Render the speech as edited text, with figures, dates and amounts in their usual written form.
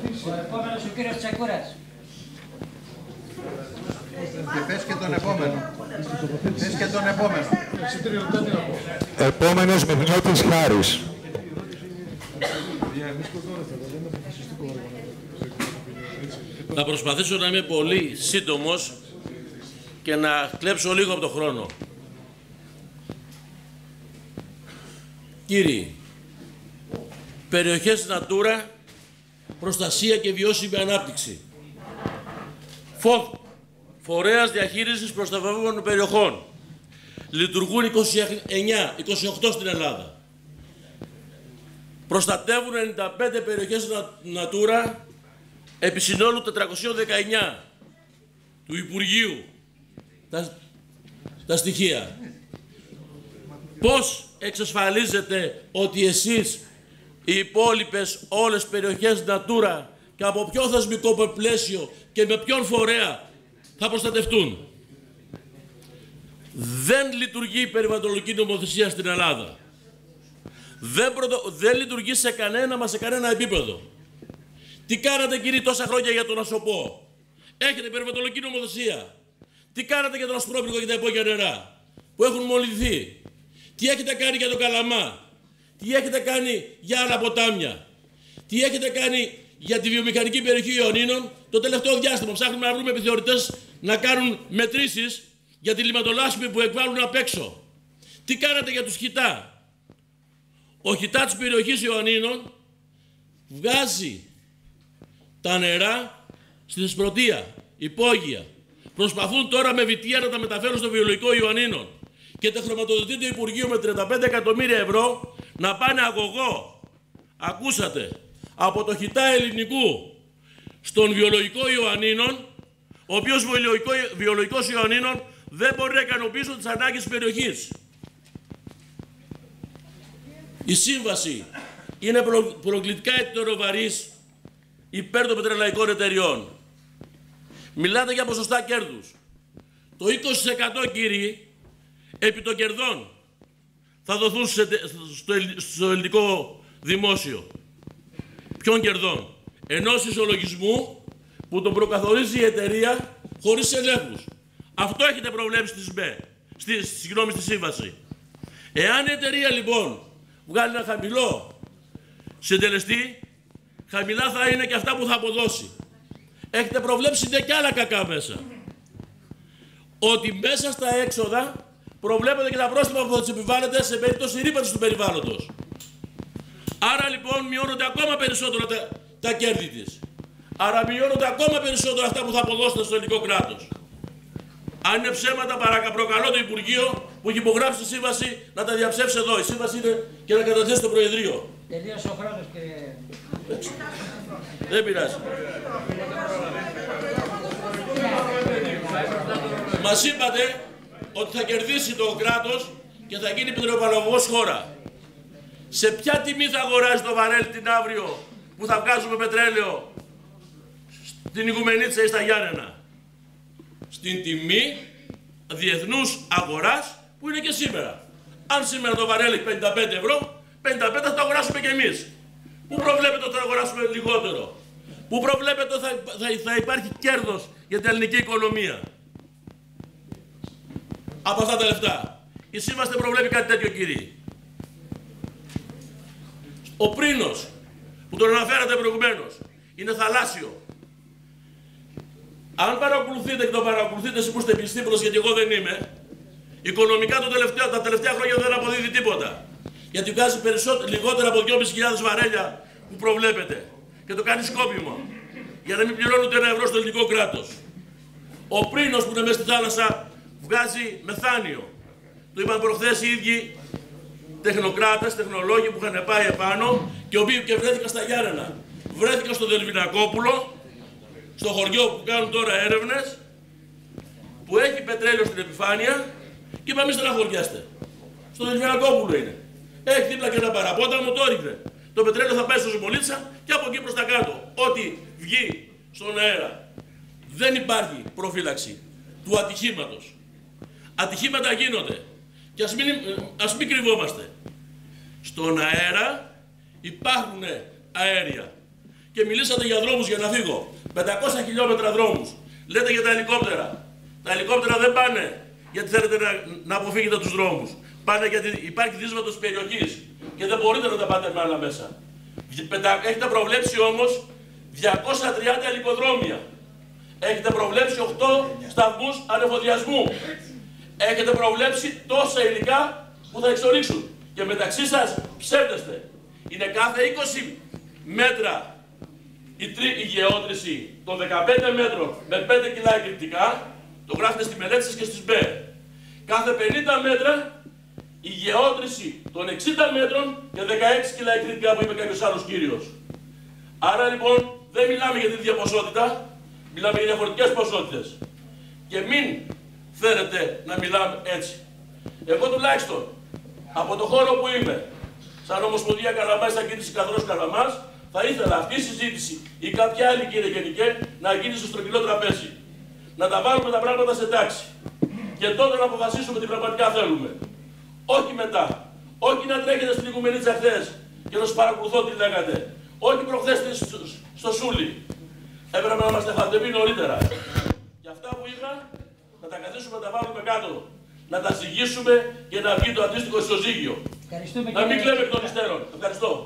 Ο επόμενος ο κύριος Τσεκούρας. Και πες και τον επόμενο. Πες και τον επόμενο. Επόμενος Μιχνιώτης Χάρης. Θα προσπαθήσω να είμαι πολύ σύντομος και να κλέψω λίγο από τον χρόνο. Κύριοι, περιοχές Νατούρα, προστασία και βιώσιμη ανάπτυξη. ΦΟΒ, Φορέας Διαχείρισης Προστατευόμενων Περιοχών. Λειτουργούν 28 στην Ελλάδα. Προστατεύουν 95 περιοχές Νατούρα, επί συνόλου 419 του Υπουργείου. Τα στοιχεία. Πώς εξασφαλίζετε ότι εσείς οι υπόλοιπες όλες περιοχές Natura και από ποιο θεσμικό πλαίσιο και με ποιον φορέα θα προστατευτούν? Δεν λειτουργεί η περιβαλλοντική νομοθεσία στην Ελλάδα. Δεν λειτουργεί σε κανένα επίπεδο. Τι κάνατε κύριοι τόσα χρόνια για τον Ασοπό? Έχετε περιβαλλοντική νομοθεσία. Τι κάνατε για τον Ασπρόπικο και τα υπόγεια νερά που έχουν μολυνθεί? Τι έχετε κάνει για τον Καλαμά? Τι έχετε κάνει για Αναποτάμια? Τι έχετε κάνει για τη βιομηχανική περιοχή Ιωαννίνων? Το τελευταίο διάστημα ψάχνουμε να βρούμε επιθεωρητές να κάνουν μετρήσεις για τη λιματολάσπη που εκβάλλουν απ' έξω. Τι κάνατε για τους χιτά? Ο χιτά της περιοχής Ιωαννίνων βγάζει τα νερά στη Θεσπρωτία, υπόγεια. Προσπαθούν τώρα με βιτία να τα μεταφέρουν στο βιολογικό Ιωαννίνων και τα χρηματοδοτεί το Υπουργείο με 35 εκατομμύρια ευρώ να πάνε αγωγό, ακούσατε, από το χιτά ελληνικού στον βιολογικό Ιωαννίνων, ο οποίος βιολογικός Ιωαννίνων δεν μπορεί να ικανοποιήσει τις ανάγκες της περιοχής. Η σύμβαση είναι προκλητικά ετεροβαρής υπέρ των πετρελαϊκών εταιριών. Μιλάτε για ποσοστά κέρδους. Το 20% κύριοι, επί των κερδών, θα δοθούν στο ελληνικό δημόσιο. Ποιον κερδών? Ενός ισολογισμού που τον προκαθορίζει η εταιρεία χωρίς ελέγχους. Αυτό έχετε προβλέψει στη σύμβαση. Εάν η εταιρεία λοιπόν βγάλει ένα χαμηλό συντελεστή, χαμηλά θα είναι και αυτά που θα αποδώσει. Έχετε προβλέψει δε κι άλλα κακά μέσα. Ότι μέσα στα έξοδα προβλέπετε και τα πρόστιμα που θα τις επιβάλλετε σε περίπτωση ρύπανσης του περιβάλλοντος. Άρα λοιπόν μειώνονται ακόμα περισσότερο τα κέρδη της. Άρα μειώνονται ακόμα περισσότερο αυτά που θα αποδώσετε στο ελληνικό κράτος. Αν είναι ψέματα, προκαλώ το Υπουργείο που έχει υπογράψει τη σύμβαση να τα διαψεύσει εδώ. Η σύμβαση είναι και να καταθέσει το Προεδρείο. Τελείωσε ο χρόνος και... Δεν πειράζει. Μας είπατε ότι θα κερδίσει το κράτος και θα γίνει πετρελαιοπαραγωγός χώρα. Σε ποια τιμή θα αγοράζει το βαρέλι την αύριο που θα βγάζουμε πετρέλαιο στην Ηγουμενίτσα ή στα Γιάννενα? Στην τιμή διεθνούς αγοράς που είναι και σήμερα. Αν σήμερα το βαρέλι 55 ευρώ, 55 θα το αγοράσουμε κι εμείς. Πού προβλέπετε ότι θα αγοράσουμε λιγότερο? Πού προβλέπετε ότι θα υπάρχει κέρδος για την ελληνική οικονομία από αυτά τα λεφτά? Η σύμβαση δεν προβλέπει κάτι τέτοιο κύριοι. Ο Πρίνος που τον αναφέρατε προηγουμένως είναι θαλάσσιο. Αν παρακολουθείτε και το παρακολουθείτε εσείς που είστε επιστήμονες, γιατί εγώ δεν είμαι, οικονομικά τα τελευταία χρόνια δεν αποδίδει τίποτα. Γιατί βγάζει λιγότερα από 2.500 βαρέλια που προβλέπετε και το κάνει σκόπιμο για να μην πληρώνουν ούτε ένα ευρώ στο ελληνικό κράτος. Ο Πρίνος που είναι μέσα στη θάλασσα βγάζει μεθάνιο. Το είπαν προχθές οι ίδιοι τεχνοκράτες, τεχνολόγοι που είχαν πάει επάνω και οι οποίοι και βρέθηκαν στα Γιάννενα. Βρέθηκαν στο Δελβινακόπουλο, στο χωριό που κάνουν τώρα έρευνες, που έχει πετρέλαιο στην επιφάνεια και είπαμε μην στεναχωριάστε. Στο Δελβινακόπουλο είναι. Έχει δίπλα και ένα παραπόταμο, το ρίχνε. Το πετρέλαιο θα πάει στο Πολίτησα και από εκεί προς τα κάτω. Ό,τι βγει στον αέρα. Δεν υπάρχει προφύλαξη του ατυχήματος. Ατυχήματα γίνονται και ας μην κρυβόμαστε. Στον αέρα υπάρχουν αέρια και μιλήσατε για δρόμους για να φύγω. 500 χιλιόμετρα δρόμους. Λέτε για τα ελικόπτερα. Τα ελικόπτερα δεν πάνε γιατί θέλετε να αποφύγετε τους δρόμους. Πάνε γιατί υπάρχει δύσβατος περιοχής και δεν μπορείτε να τα πάτε με άλλα μέσα. Έχετε προβλέψει όμως 230 ελικοδρόμια. Έχετε προβλέψει 8 σταθμούς ανεφοδιασμού. Έχετε προβλέψει τόσα υλικά που θα εξορίξουν. Και μεταξύ σας ψεύδεστε. Είναι κάθε 20 μέτρα η γεώτρηση των 15 μέτρων με 5 κιλά εκλειπτικά. Το γράφετε στη μελέτη σας και στις ΜΠΕ. Κάθε 50 μέτρα η γεώτρηση των 60 μέτρων και 16 κιλά εκλειπτικά που είπε κάποιος άλλος κύριος. Άρα λοιπόν δεν μιλάμε για την ίδια ποσότητα. Μιλάμε για διαφορετικές ποσότητες. Και μην θέλετε να μιλάμε έτσι. Εγώ τουλάχιστον από το χώρο που είμαι, σαν Ομοσπονδία Καλαμάς, σαν κίνηση καθώς Καλαμάς, θα ήθελα αυτή η συζήτηση ή κάποια άλλη, κύριε Γενικέ, να γίνει στο στρογγυλό τραπέζι. Να τα βάλουμε τα πράγματα σε τάξη. Και τότε να αποφασίσουμε τι πραγματικά θέλουμε. Όχι μετά. Όχι να τρέχετε στην Ηγουμενίτσα χθες και να σας παρακολουθώ τι λέγατε. Όχι προχθές στο Σούλη. Έπρεπε να μας τεφαντεύει νωρίτερα. Και αυτά που είπα, να τα καθίσουμε να τα βάλουμε κάτω. Να τα ζυγίσουμε και να βγει το αντίστοιχο στο ζύγιο. Να μην κλαίμε εκ των υστέρων. Ευχαριστώ.